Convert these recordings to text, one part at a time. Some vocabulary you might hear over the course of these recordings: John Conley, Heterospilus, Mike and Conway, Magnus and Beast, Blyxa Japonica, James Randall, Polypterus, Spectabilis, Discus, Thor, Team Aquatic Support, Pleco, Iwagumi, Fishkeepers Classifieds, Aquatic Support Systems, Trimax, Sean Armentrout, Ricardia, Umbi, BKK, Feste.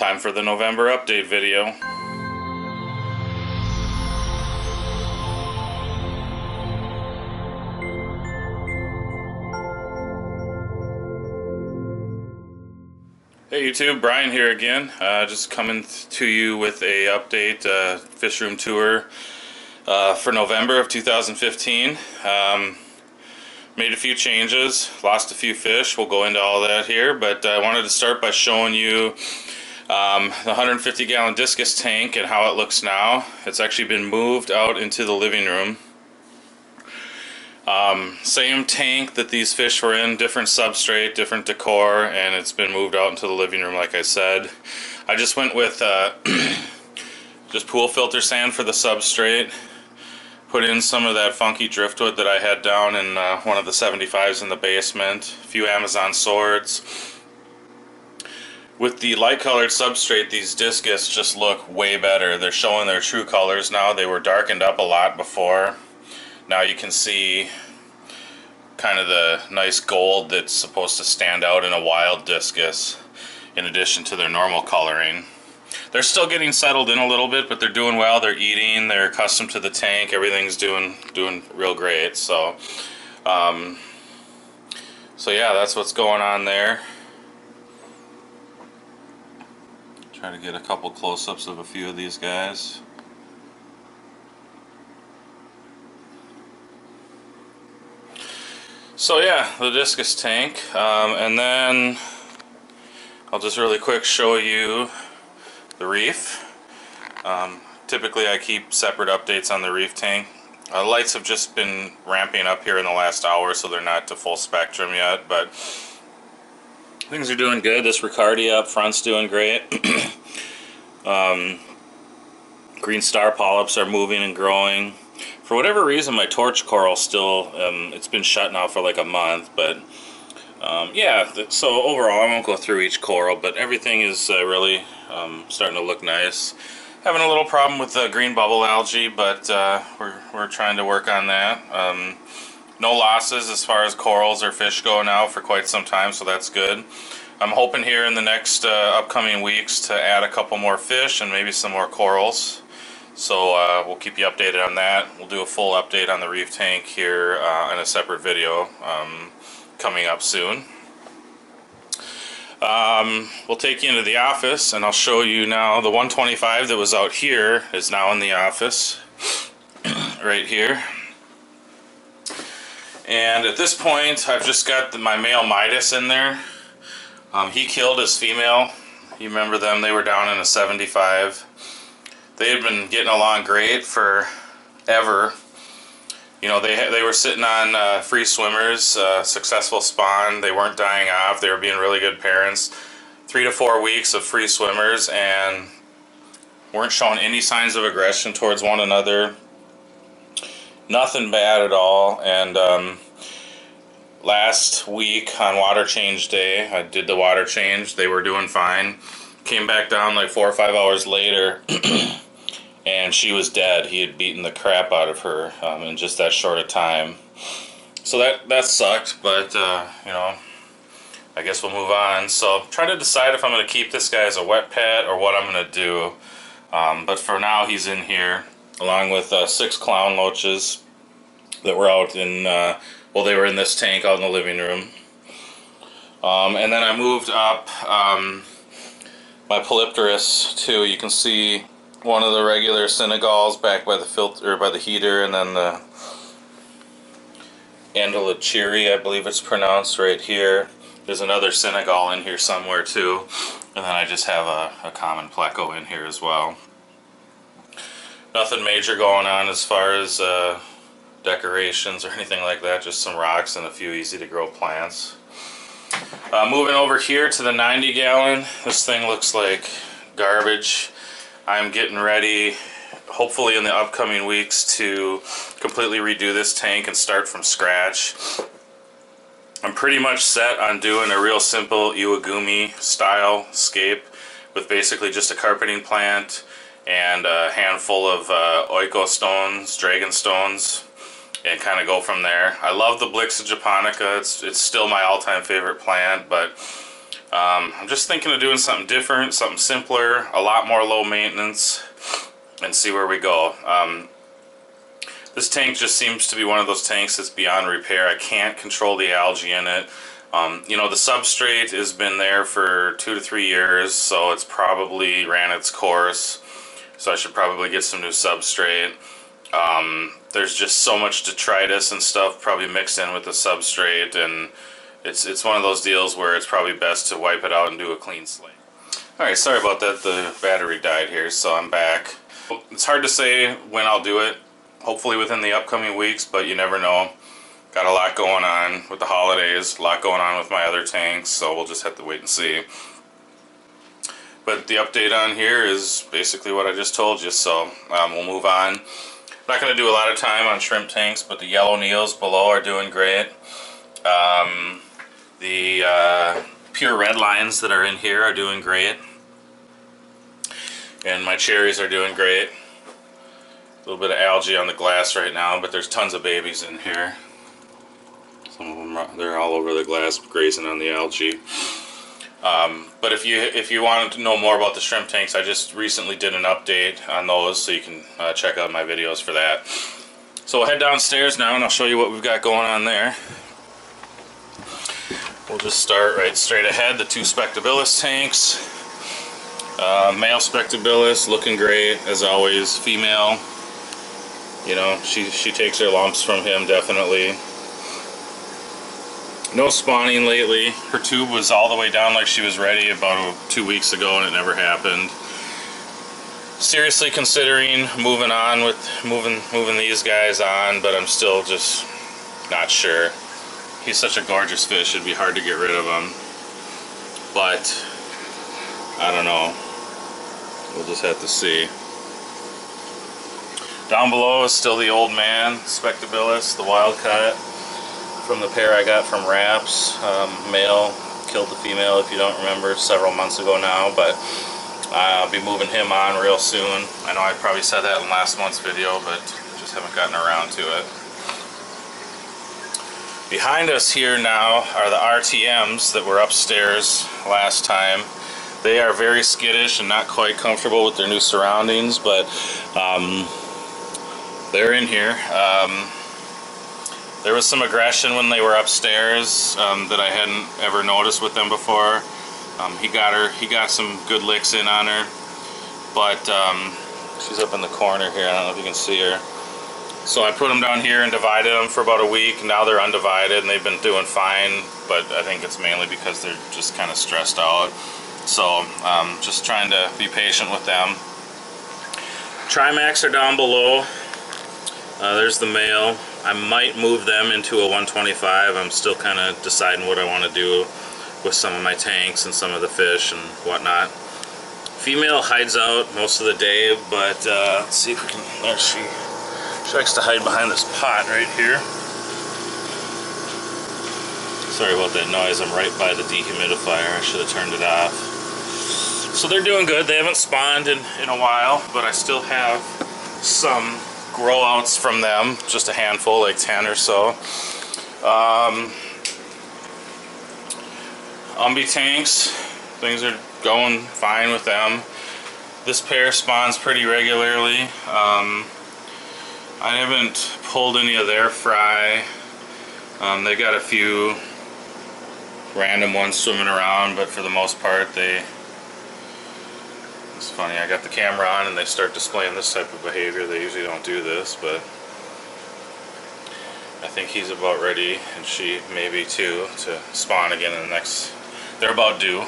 Time for the November update video. Hey YouTube, Brian here again. Just coming to you with a update, fish room tour for November of 2015. Made a few changes, lost a few fish. We'll go into all that here, but I wanted to start by showing you the 150-gallon discus tank and how it looks now. It's actually been moved out into the living room. Same tank that these fish were in, different substrate, different decor, and it's been moved out into the living room like I said. I just went with just pool filter sand for the substrate, put in some of that funky driftwood that I had down in one of the 75s in the basement, a few Amazon swords. With the light colored substrate, these discus just look way better. They're showing their true colors now. They were darkened up a lot before. Now you can see kind of the nice gold that's supposed to stand out in a wild discus in addition to their normal coloring. They're still getting settled in a little bit, but they're doing well. They're eating, they're accustomed to the tank, everything's doing real great. So yeah, that's what's going on there. Try to get a couple close-ups of a few of these guys. So yeah, the discus tank, and then I'll just really quick show you the reef. Typically I keep separate updates on the reef tank. Lights have just been ramping up here in the last hour, so they're not to full spectrum yet, but things are doing good. This Ricardia up front's doing great. Green star polyps are moving and growing. For whatever reason, my torch coral still, it's been shut now for like a month, but yeah, so overall I won't go through each coral, but everything is really starting to look nice. Having a little problem with the green bubble algae, but we're trying to work on that. No losses as far as corals or fish go now for quite some time, so that's good. I'm hoping here in the next upcoming weeks to add a couple more fish and maybe some more corals. So we'll keep you updated on that. We'll do a full update on the reef tank here in a separate video coming up soon. We'll take you into the office and I'll show you now the 125 that was out here is now in the office right here. And at this point I've just got my male Midas in there. He killed his female. You remember them, they were down in a 75. They had been getting along great for ever. You know, they were sitting on free swimmers, successful spawn. They weren't dying off. They were being really good parents. 3 to 4 weeks of free swimmers and weren't showing any signs of aggression towards one another. Nothing bad at all. And last week on water change day, I did the water change. They were doing fine. Came back down like 4 or 5 hours later. And she was dead. He had beaten the crap out of her in just that short a time. So that sucked, but you know, I guess we'll move on. So I'm trying to decide if I'm going to keep this guy as a wet pet or what I'm going to do. But for now, he's in here along with 6 clown loaches that were out in, well, they were in this tank out in the living room. And then I moved up my Polypterus too. You can see one of the regular Senegals back by the filter, by the heater, and then the Andalichiri, I believe it's pronounced, right here. There's another Senegal in here somewhere too, and then I just have a common Pleco in here as well. Nothing major going on as far as decorations or anything like that, just some rocks and a few easy to grow plants. Moving over here to the 90-gallon, this thing looks like garbage. I'm getting ready, hopefully in the upcoming weeks, to completely redo this tank and start from scratch. I'm pretty much set on doing a real simple Iwagumi style scape with basically just a carpeting plant and a handful of oiko stones, dragon stones, and kind of go from there. I love the Blyxa Japonica. It's still my all-time favorite plant, but I'm just thinking of doing something different, something simpler, a lot more low maintenance, and see where we go. This tank just seems to be one of those tanks that's beyond repair. I can't control the algae in it. You know, the substrate has been there for 2 to 3 years, so it's probably ran its course. So I should probably get some new substrate. There's just so much detritus and stuff probably mixed in with the substrate, and it's one of those deals where it's probably best to wipe it out and do a clean slate. Alright, sorry about that. The battery died here, so I'm back. It's hard to say when I'll do it. Hopefully within the upcoming weeks, but you never know. Got a lot going on with the holidays, a lot going on with my other tanks, so we'll just have to wait and see. But the update on here is basically what I just told you, so we'll move on. I'm not going to do a lot of time on shrimp tanks, but the yellow neels below are doing great. The pure red lines that are in here are doing great. And my cherries are doing great. A little bit of algae on the glass right now, but there's tons of babies in here. Some of them are, they're all over the glass grazing on the algae. But if you wanted to know more about the shrimp tanks, I just recently did an update on those, so you can check out my videos for that. So we'll head downstairs now and I'll show you what we've got going on there. We'll just start right straight ahead, the two Spectabilis tanks. Male Spectabilis looking great as always. Female, you know, she takes her lumps from him definitely. No spawning lately. Her tube was all the way down like she was ready about 2 weeks ago and it never happened. Seriously considering moving on with moving these guys on, but I'm still just not sure. He's such a gorgeous fish, it'd be hard to get rid of him. But I don't know. We'll just have to see. Down below is still the old man, Spectabilis, the wild cut. From the pair I got from Raps, male killed the female, if you don't remember, several months ago now, but I'll be moving him on real soon. I know I probably said that in last month's video, but just haven't gotten around to it. Behind us here now are the RTMs that were upstairs last time. They are very skittish and not quite comfortable with their new surroundings, but they're in here. There was some aggression when they were upstairs that I hadn't ever noticed with them before. He got some good licks in on her, but she's up in the corner here. I don't know if you can see her. So I put them down here and divided them for about a week. Now they're undivided and they've been doing fine, but I think it's mainly because they're just kind of stressed out. So just trying to be patient with them. Trimax are down below. There's the male. I might move them into a 125. I'm still kind of deciding what I want to do with some of my tanks and some of the fish and whatnot. Female hides out most of the day, but let's see if we can... There she likes to hide behind this pot right here. Sorry about that noise. I'm right by the dehumidifier. I should have turned it off. So they're doing good. They haven't spawned in a while, but I still have some grow outs from them, just a handful, like 10 or so. Umbi tanks, things are going fine with them. This pair spawns pretty regularly. I haven't pulled any of their fry. They got a few random ones swimming around, but for the most part they... It's funny, I got the camera on and they start displaying this type of behavior. They usually don't do this, but I think he's about ready, and she maybe too, to spawn again in the next... They're about due.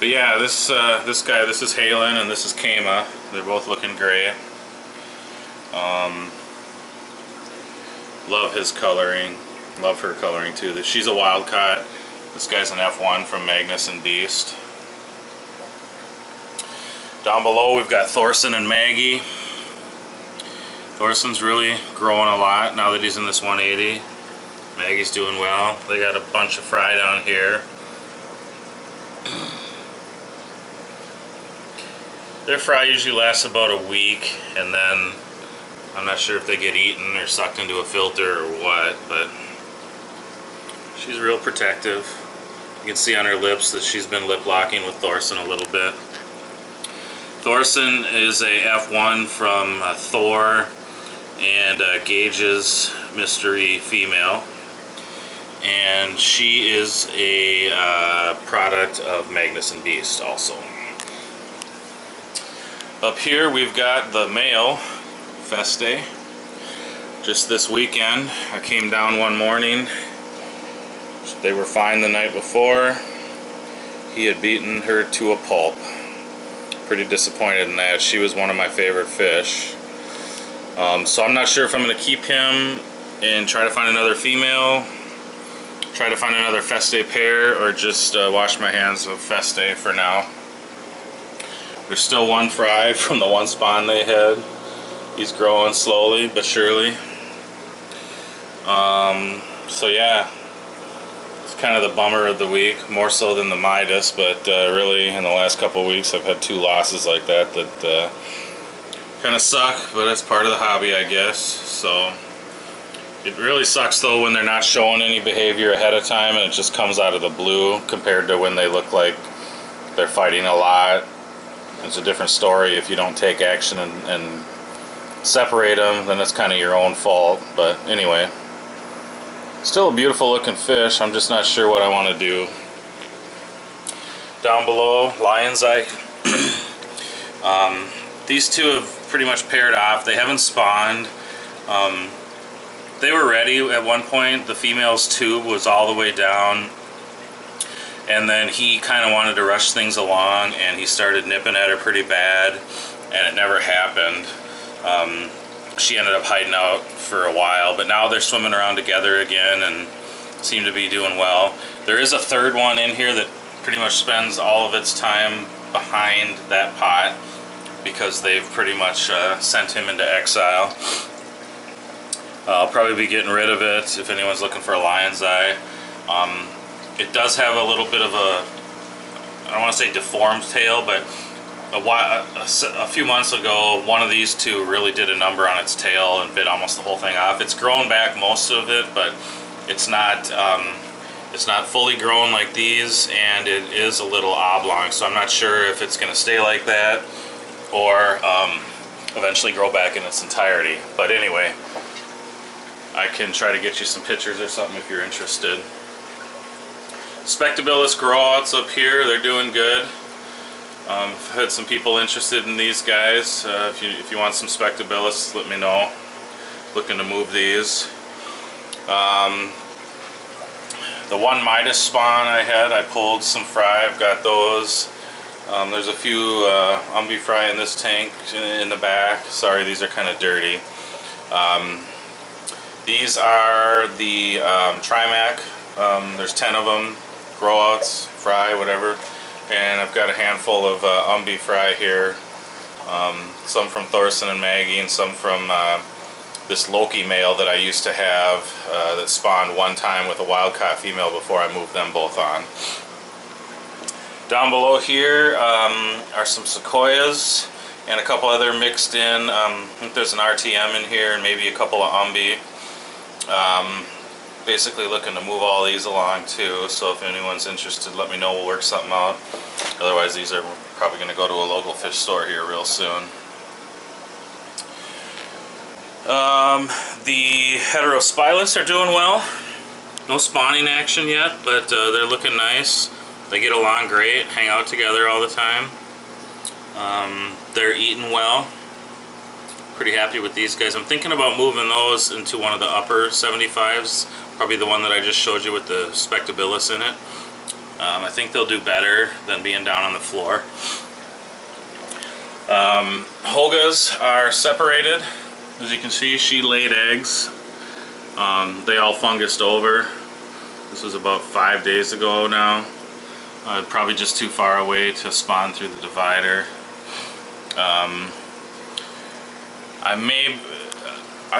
But yeah, this guy, this is Halen and this is Kama. They're both looking great. Love his coloring. Love her coloring too. She's a wild caught. This guy's an F1 from Magnus and Beast. Down below we've got Thorson and Maggie. Thorson's really growing a lot now that he's in this 180. Maggie's doing well. They got a bunch of fry down here. Their fry usually lasts about a week, and then I'm not sure if they get eaten or sucked into a filter or what, but She's real protective. You can see on her lips that she's been lip locking with Thorson a little bit. Thorson is a F1 from Thor and Gage's mystery female, and she is a product of Magnus and Beast also. Up here we've got the male Feste. Just this weekend I came down one morning. They were fine the night before. He had beaten her to a pulp. Pretty disappointed in that. She was one of my favorite fish. So I'm not sure if I'm going to keep him and try to find another female, try to find another Feste pair, or just wash my hands of Feste for now. There's still one fry from the one spawn they had. He's growing slowly but surely. So yeah, it's kind of the bummer of the week, more so than the Midas, but really in the last couple of weeks I've had two losses like that that kind of suck, but that's part of the hobby, I guess. So it really sucks though when they're not showing any behavior ahead of time and it just comes out of the blue, compared to when they look like they're fighting a lot. It's a different story. If you don't take action and separate them, then it's kind of your own fault. But anyway, still a beautiful looking fish. I'm just not sure what I want to do. Down below, Lion's Eye. These two have pretty much paired off. They haven't spawned. They were ready at one point. The female's tube was all the way down, and then he kind of wanted to rush things along and he started nipping at her pretty bad, and it never happened. She ended up hiding out for a while, but now they're swimming around together again and seem to be doing well. There is a third one in here that pretty much spends all of its time behind that pot, because they've pretty much sent him into exile. I'll probably be getting rid of it if anyone's looking for a Lion's Eye. It does have a little bit of a, I don't want to say deformed tail, but a few months ago one of these two really did a number on its tail and bit almost the whole thing off. It's grown back most of it, but it's not fully grown like these, and it is a little oblong, so I'm not sure if it's going to stay like that or eventually grow back in its entirety. But anyway, I can try to get you some pictures or something if you're interested. Spectabilis groats up here, they're doing good. I've had some people interested in these guys. If you want some Spectabilis, let me know. Looking to move these. The one Midas spawn I had, I pulled some fry. I've got those. There's a few umbi fry in this tank in the back. Sorry, these are kind of dirty. These are the Trimac. There's 10 of them. Growouts, fry, whatever. And I've got a handful of umbi fry here, some from Thorson and Maggie, and some from this Loki male that I used to have that spawned one time with a wild-caught female before I moved them both on. Down below here are some sequoias and a couple other mixed in. I think there's an RTM in here and maybe a couple of umbi. Basically looking to move all these along too, so if anyone's interested, let me know. We'll work something out. Otherwise, these are probably going to go to a local fish store here real soon. The Heterospilus are doing well. No spawning action yet, but they're looking nice. They get along great, hang out together all the time. They're eating well. Pretty happy with these guys. I'm thinking about moving those into one of the upper 75s. Probably the one that I just showed you with the Spectabilis in it. I think they'll do better than being down on the floor. Holgas are separated. As you can see, she laid eggs. They all fungused over. This was about 5 days ago now. Probably just too far away to spawn through the divider.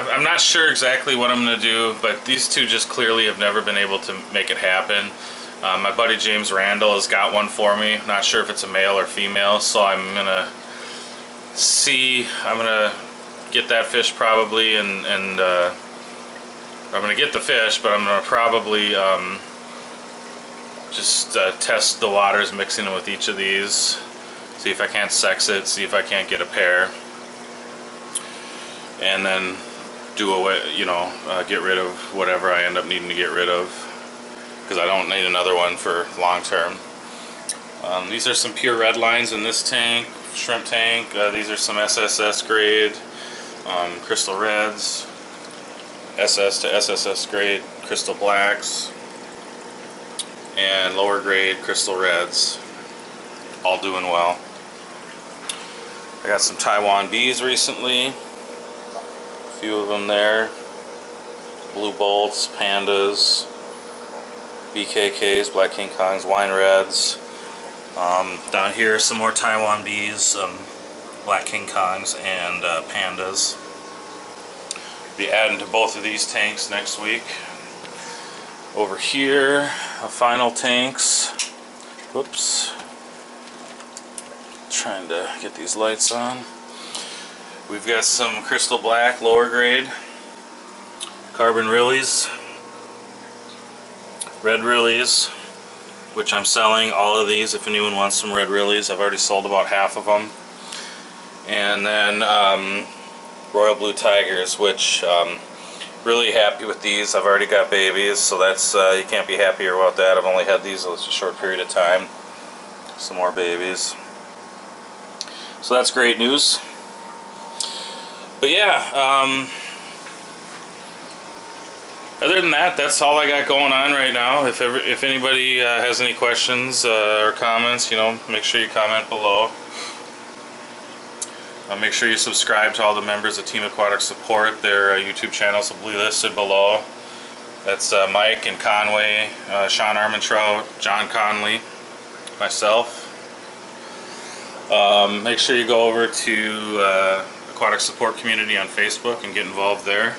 I'm not sure exactly what I'm going to do, but these two just clearly have never been able to make it happen. My buddy James Randall has got one for me. I'm not sure if it's a male or female, so I'm going to see. I'm going to get that fish probably, and I'm going to get the fish, but I'm going to probably just test the waters, mixing them with each of these, see if I can't sex it, see if I can't get a pair, and then do away, you know, get rid of whatever I end up needing to get rid of, because I don't need another one for long term. These are some pure red lines in this tank, shrimp tank. These are some SSS grade crystal reds, SS to SSS grade crystal blacks, and lower grade crystal reds, all doing well. I got some Taiwan bees recently, a few of them there, blue bolts, pandas, BKKs, black King Kongs, wine reds. Down here some more Taiwan bees, some black King Kongs, and pandas. Be adding to both of these tanks next week. Over here, final tanks. Whoops. Trying to get these lights on. We've got some crystal black, lower grade, carbon rillies, red rillies, which I'm selling all of these. If anyone wants some red rillies, I've already sold about half of them. And then royal blue tigers, which really happy with these. I've already got babies, so that's you can't be happier about that. I've only had these a short period of time. Some more babies, so that's great news. But yeah, other than that, that's all I got going on right now. If anybody has any questions or comments, you know, make sure you comment below. Make sure you subscribe to all the members of Team Aquatic Support. Their YouTube channels will be listed below. That's Mike and Conway, Sean Armentrout, John Conley, myself. Make sure you go over to Aquatic Support Community on Facebook and get involved there.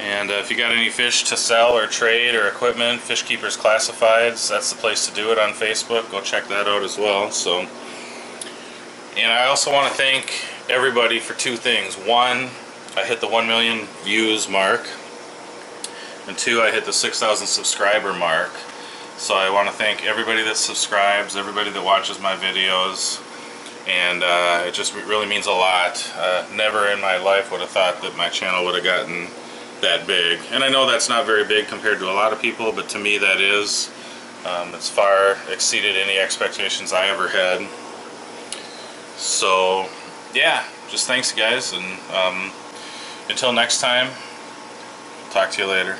And if you got any fish to sell or trade or equipment, Fish Keepers Classifieds, that's the place to do it on Facebook. Go check that out as well. So, and I also want to thank everybody for two things. One, I hit the 1 million views mark. And two, I hit the 6,000 subscriber mark. So I want to thank everybody that subscribes, everybody that watches my videos. And it just really means a lot. Never in my life would have thought that my channel would have gotten that big, and I know that's not very big compared to a lot of people, but to me that is. It's far exceeded any expectations I ever had. So yeah, just thanks guys, and until next time, talk to you later.